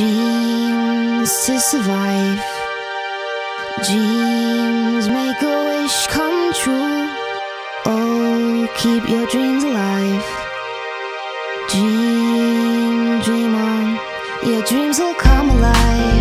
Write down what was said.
Dreams to survive. Dreams make a wish come true. Oh, keep your dreams alive. Dream, dream on. Your dreams will come alive.